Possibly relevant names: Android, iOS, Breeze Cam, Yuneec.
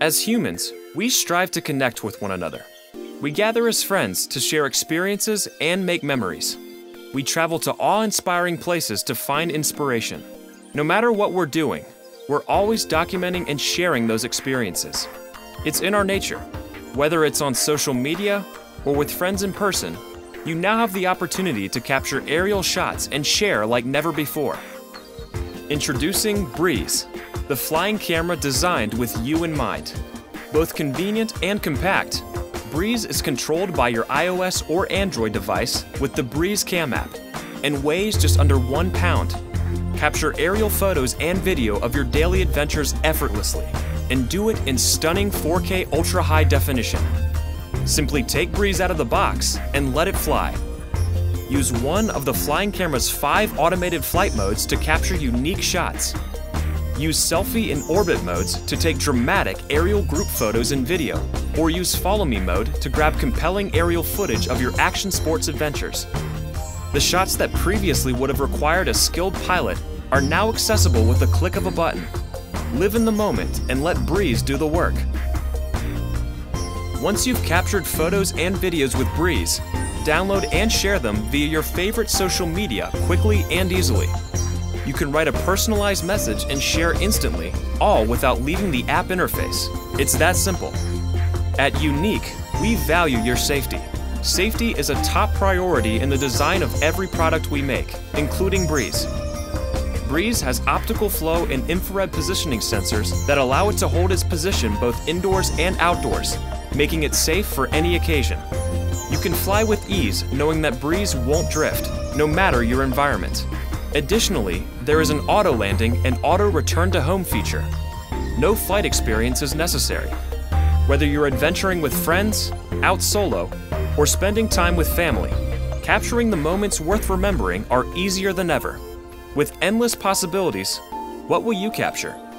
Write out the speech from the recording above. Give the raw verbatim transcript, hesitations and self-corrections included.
As humans, we strive to connect with one another. We gather as friends to share experiences and make memories. We travel to awe-inspiring places to find inspiration. No matter what we're doing, we're always documenting and sharing those experiences. It's in our nature. Whether it's on social media or with friends in person, you now have the opportunity to capture aerial shots and share like never before. Introducing Breeze, the flying camera designed with you in mind. Both convenient and compact, Breeze is controlled by your iOS or Android device with the Breeze Cam app and weighs just under one pound. Capture aerial photos and video of your daily adventures effortlessly and do it in stunning four K ultra high definition. Simply take Breeze out of the box and let it fly. Use one of the flying camera's five automated flight modes to capture unique shots. Use selfie and orbit modes to take dramatic aerial group photos and video, or use follow me mode to grab compelling aerial footage of your action sports adventures. The shots that previously would have required a skilled pilot are now accessible with the click of a button. Live in the moment and let Breeze do the work. Once you've captured photos and videos with Breeze, download and share them via your favorite social media quickly and easily. You can write a personalized message and share instantly, all without leaving the app interface. It's that simple. At Yuneec, we value your safety. Safety is a top priority in the design of every product we make, including Breeze. Breeze has optical flow and infrared positioning sensors that allow it to hold its position both indoors and outdoors, making it safe for any occasion. You can fly with ease knowing that Breeze won't drift, no matter your environment. Additionally, there is an auto landing and auto return to home feature. No flight experience is necessary. Whether you're adventuring with friends, out solo, or spending time with family, capturing the moments worth remembering are easier than ever. With endless possibilities, what will you capture?